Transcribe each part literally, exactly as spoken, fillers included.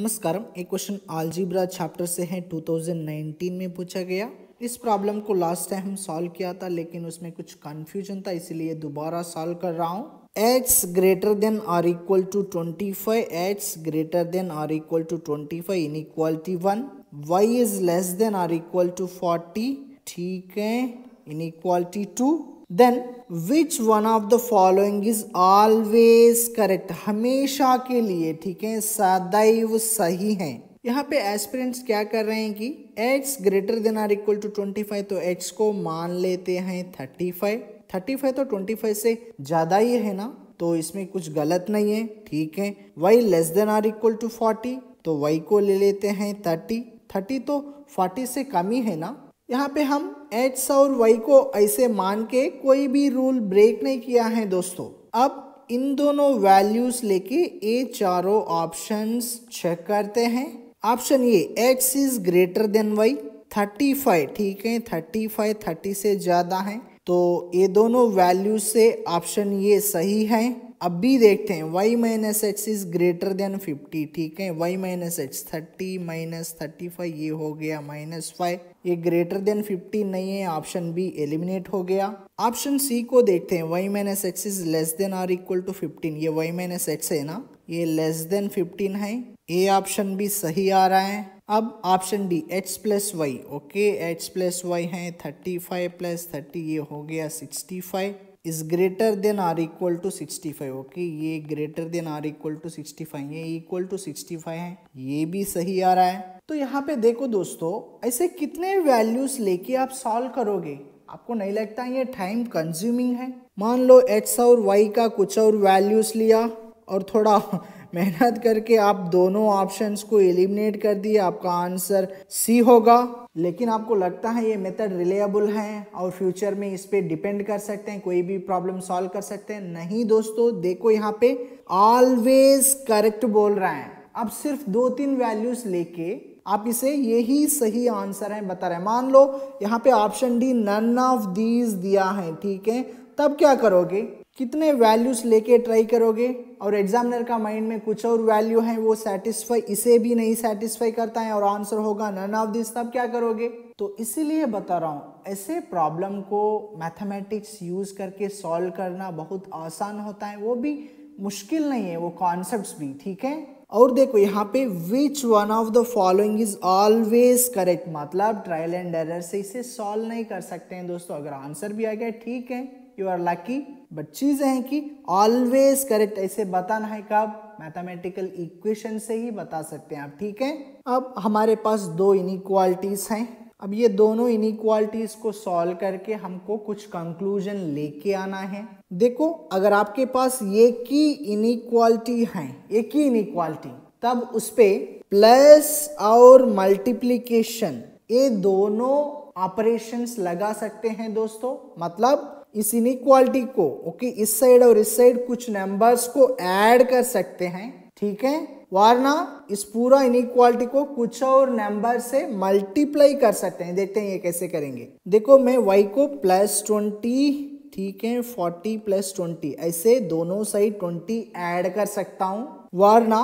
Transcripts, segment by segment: नमस्कारम। एक question algebra chapter से है, दो हज़ार उन्नीस में पूछा गया। इस प्रॉब्लम को लास्ट टाइम हम सॉल्व किया था, लेकिन उसमें कुछ कंफ्यूजन था, इसीलिए दोबारा सॉल्व कर रहा हूँ। x ग्रेटर देन और equal to twenty five, x greater than और equal to twenty five inequality one, y is less than और इक्वल टू फोर्टी, ठीक है, inequality two. Then which one of the following is always correct, हमेशा के लिए, ठीक है, सदैव सही है। यहाँ पे एस्पिरेंट्स क्या कर रहे हैं कि x greater than or equal to twenty five, तो x को मान लेते हैं थर्टी फाइव थर्टी फाइव, तो ट्वेंटी फाइव से ज्यादा ही है ना, तो इसमें कुछ गलत नहीं है, ठीक है। y less than or equal to forty, तो y को ले लेते हैं थर्टी थर्टी, तो फोर्टी से कम ही है ना। यहाँ पे हम x और y को ऐसे मान के कोई भी रूल ब्रेक नहीं किया है दोस्तों। अब इन दोनों वैल्यूज लेके ये चारों ऑप्शंस चेक करते हैं। ऑप्शन ये x is greater than y thirty five, ठीक है, थर्टी फाइव थर्टी से ज्यादा है, तो ये दोनों वैल्यूज से ऑप्शन ये सही है। अब भी देखते हैं y minus x is greater than fifty, ठीक है, y minus x thirty minus thirty five ये हो गया माइनस फाइव, ये ग्रेटर देन फिफ्टी नहीं है, ऑप्शन बी एलिमिनेट हो गया। ऑप्शन सी को देखते हैं, y minus x is less than और इक्वल टू फिफ्टीन, ये y माइनस एक्स है ना, ये लेस देन फिफ्टीन है, ये ऑप्शन बी सही आ रहा है। अब option D x plus y, okay, x plus y है थर्टी फाइव प्लस थर्टी ये हो गया sixty five, is greater than or equal to sixty five, okay, ये greater than or equal to sixty five, ये equal to sixty five है, ये भी सही आ रहा है। तो यहाँ पे देखो दोस्तों, ऐसे कितने वैल्यूज लेके आप सॉल्व करोगे, आपको नहीं लगता ये टाइम कंज्यूमिंग है? मान लो x और y का कुछ और वैल्यूज लिया और थोड़ा मेहनत करके आप दोनों ऑप्शंस को एलिमिनेट कर दिए, आपका आंसर सी होगा। लेकिन आपको लगता है ये मेथड रिलायबल है और फ्यूचर में इस पे डिपेंड कर सकते हैं, कोई भी प्रॉब्लम सॉल्व कर सकते हैं? नहीं दोस्तों, देखो यहाँ पे ऑलवेज करेक्ट बोल रहा है। अब सिर्फ दो तीन वैल्यूज लेके आप इसे यही सही आंसर है बता रहे हैं। मान लो यहाँ पे option D none of these दिया है, ठीक है, तब क्या करोगे, कितने वैल्यूज लेके ट्राई करोगे, और एग्जामिनर का माइंड में कुछ और वैल्यू है, वो सेटिस्फाई इसे भी नहीं सेटिस्फाई करता है और आंसर होगा नन ऑफ दिस, तब क्या करोगे? तो इसीलिए बता रहा हूँ, ऐसे प्रॉब्लम को मैथमेटिक्स यूज करके सॉल्व करना बहुत आसान होता है, वो भी मुश्किल नहीं है, वो कॉन्सेप्ट्स भी, ठीक है। और देखो यहाँ पे which one of the following is always correct, मतलब ट्रायल एंड एरर से इसे सॉल्व नहीं कर सकते हैं दोस्तों। अगर आंसर भी आ गया ठीक है, यू आर लकी, बट चीज़ है कि ऑलवेज करेक्ट ऐसे बताना है, कब? मैथमेटिकल इक्वेशन से ही बता सकते हैं आप, ठीक है। अब हमारे पास दो इनइक्वालिटीज हैं, अब ये दोनों इनइक्वालिटीज को सॉल्व करके हमको कुछ कंक्लूजन लेके आना है। देखो, अगर आपके पास एक ही इनइक्वालिटी है, एक ही इनइक्वालिटी, तब उस पे प्लस और मल्टीप्लिकेशन, ये दोनों ऑपरेशंस लगा सकते हैं दोस्तों। मतलब इस इनइक्वालिटी को, ओके, इस साइड और इस साइड कुछ नंबर्स को ऐड कर सकते हैं, ठीक है, वरना इस पूरा इनइक्वालिटी को कुछ और नंबर से मल्टीप्लाई कर सकते हैं। देखते हैं ये कैसे करेंगे। देखो, मैं y को प्लस ट्वेंटी, ठीक है, फोर्टी प्लस ट्वेंटी, ऐसे दोनों साइड ट्वेंटी ऐड कर सकता हूँ, वरना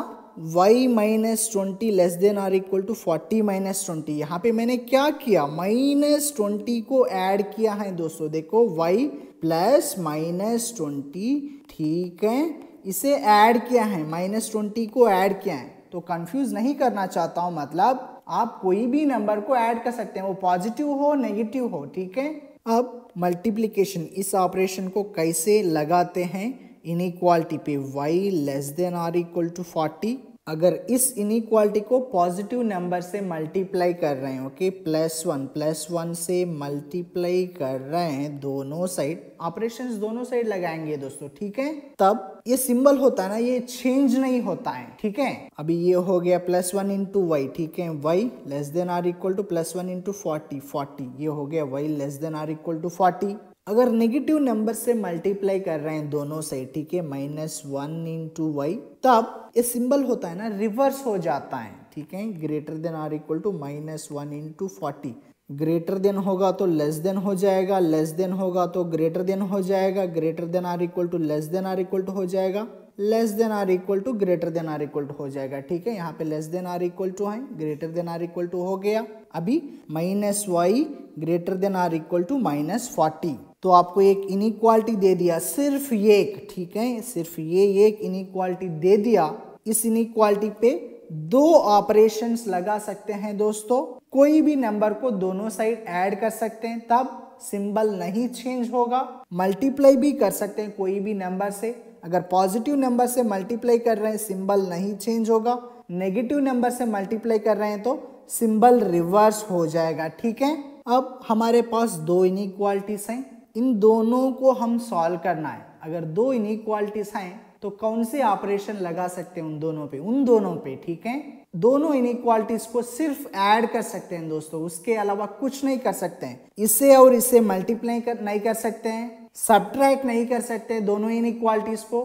y minus twenty less than or equal to forty minus twenty. यहाँ पे मैंने क्या किया, माइनस ट्वेंटी को ऐड किया है दोस्तों। देखो, y प्लस माइनस ट्वेंटी, ठीक है, इसे ऐड किया है, माइनस ट्वेंटी को ऐड किया है, तो कंफ्यूज नहीं करना चाहता हूँ। मतलब आप कोई भी नंबर को ऐड कर सकते हैं, वो पॉजिटिव हो नेगेटिव हो, ठीक है। अब मल्टीप्लीकेशन, इस ऑपरेशन को कैसे लगाते हैं? इनइक्वालिटी पे y less than or equal to forty, अगर इस इनइक्वालिटी को पॉजिटिव नंबर से मल्टीप्लाई कर रहे हैं, okay, plus one plus one से मल्टीप्लाई कर रहे हैं, दोनों साइड ऑपरेशंस दोनों साइड लगाएंगे दोस्तों, ठीक है। तब ये सिंबल होता है ना, ये चेंज नहीं होता है, ठीक है। अभी ये हो गया प्लस वन इंटू वाई, ठीक है, y less than or equal to plus one into forty, forty ये हो गया y less than or equal to forty. अगर नेगेटिव नंबर से मल्टीप्लाई कर रहे हैं दोनों से, ठीक है, माइनस वन इंटू वाई, तब ये सिंबल होता है ना, रिवर्स हो जाता है, ठीक है, greater than or equal to minus one into forty, greater than होगा तो लेस देन हो जाएगा, लेस देन होगा तो ग्रेटर देन हो जाएगा, greater than or equal to less than or equal to हो जाएगा, less than or equal to greater than or equal to हो जाएगा। ठीक है, यहाँ पे less than or equal to है, greater than or equal to हो गया। अभी minus y greater than or equal to minus forty, तो आपको एक इनइक्वालिटी दे दिया, सिर्फ ये एक। ठीक है, सिर्फ ये एक इनइक्वालिटी दे दिया। इस इनइक्वालिटी पे दो ऑपरेशंस लगा सकते हैं दोस्तों, कोई भी नंबर को दोनों साइड ऐड कर सकते हैं, तब सिंबल नहीं चेंज होगा। मल्टीप्लाई भी कर सकते हैं कोई भी नंबर से, अगर पॉजिटिव नंबर से मल्टीप्लाई कर रहे हैं सिंबल नहीं चेंज होगा, नेगेटिव नंबर से मल्टीप्लाई कर रहे हैं तो सिंबल रिवर्स हो जाएगा। ठीक है, अब हमारे पास दो इनइक्वालिटीज हैं, इन दोनों को हम सॉल्व करना है। अगर दो इनइक्वालिटीज हैं तो कौन से ऑपरेशन लगा सकते हैं उन दोनों पे, उन दोनों पे ठीक है, दोनों इनइक्वालिटीज को सिर्फ ऐड कर सकते हैं दोस्तों, उसके अलावा कुछ नहीं कर सकते हैं। इसे और इसे मल्टीप्लाई कर नहीं कर सकते हैं, सबट्रैक्ट नहीं कर सकते हैं, दोनों इनइक्वालिटीज को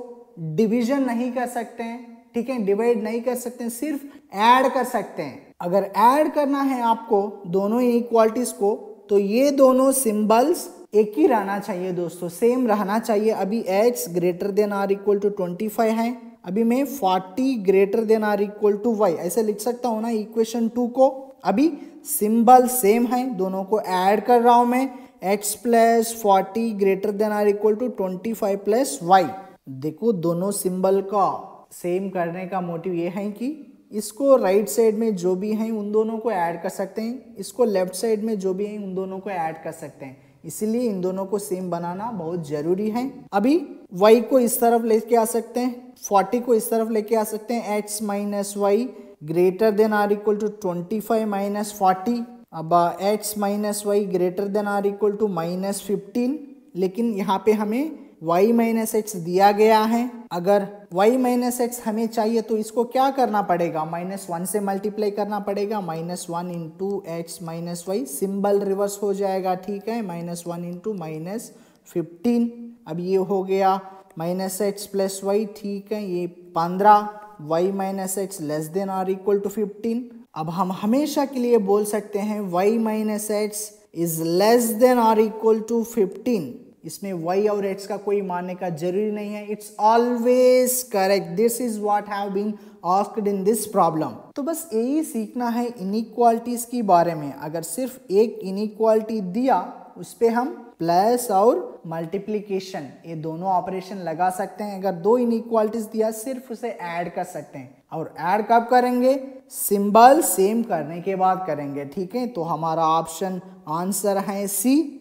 डिवीजन नहीं कर सकते हैं। ठीक है, डिवाइड नहीं कर सकते हैं, सिर्फ ऐड कर सकते हैं। अगर ऐड करना है आपको दोनों इनइक्वालिटीज को, तो ये दोनों सिंबल्स एक ही रहना चाहिए दोस्तों, सेम रहना चाहिए। अभी x greater than or equal to twenty five है, अभी मैं forty greater than or equal to y ऐसे लिख सकता हूँ ना इक्वेशन टू को। अभी सिंबल सेम है, दोनों को ऐड कर रहा हूँ मैं, x plus forty greater than or equal to twenty five plus y. देखो दोनों सिंबल का सेम करने का मोटिव ये है कि इसको राइट साइड में जो भी हैं उन दोनों को ऐड कर सकते हैं, इसको लेफ्ट साइड में जो भी हैं उन दोनों को ऐड कर सकते हैं, इसलिए इन दोनों को सेम बनाना बहुत जरूरी है। अभी y को इस तरफ लेके आ सकते हैं, फोर्टी को इस तरफ लेके आ सकते हैं, x minus y greater than or equal to twenty five minus forty. अब x minus y greater than or equal to minus fifteen, लेकिन यहाँ पे हमें y माइनस एक्स दिया गया है। अगर y माइनस एक्स हमें चाहिए तो इसको क्या करना पड़ेगा, माइनस वन से मल्टीप्लाई करना पड़ेगा, minus one into x minus y, symbol reverse हो जाएगा। ठीक है, minus one into minus fifteen, अब ये हो गया माइनस एक्स प्लस वाई। ठीक है, ये पंद्रह, y minus x less than और इक्वल टू फिफ्टीन। अब हम हमेशा के लिए बोल सकते हैं y minus x is less than और इक्वल टू फिफ्टीन, इसमें y और x का कोई मानने का जरूरी नहीं है, it's always correct, this is what have been asked in this problem. तो बस यही सीखना है इनइक्वालिटीज के बारे में। अगर सिर्फ एक इनइक्वालिटी दिया उस पर हम प्लस और मल्टीप्लीकेशन ये दोनों ऑपरेशन लगा सकते हैं, अगर दो इनइक्वालिटीज दिया सिर्फ उसे ऐड कर सकते हैं, और ऐड कब करेंगे, सिंबल सेम करने के बाद करेंगे। ठीक है, तो हमारा ऑप्शन आंसर है सी।